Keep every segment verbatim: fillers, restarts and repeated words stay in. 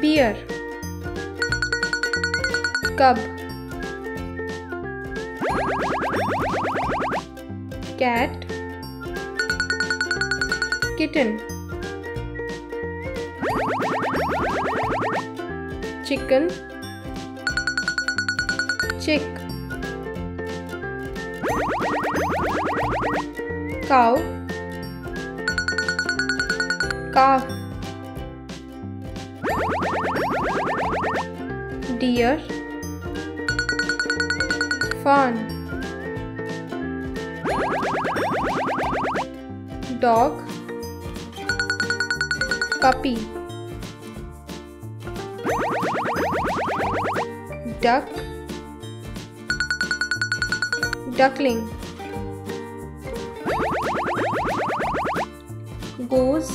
beer, cup, cat, kitten, chicken, chick, cow, calf, deer, fawn, dog, puppy, duck, duckling, goose,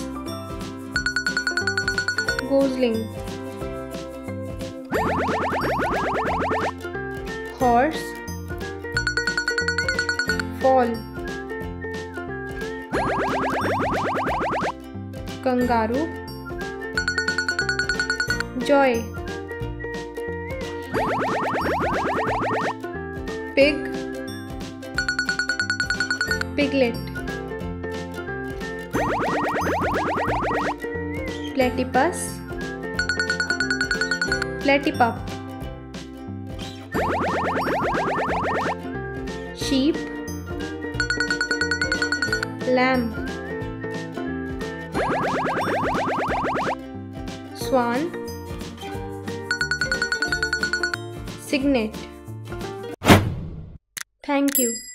Goosling, horse, fall, kangaroo, joy, pig, piglet, platypus, platypup, sheep, lamb, swan, cygnet. Thank you.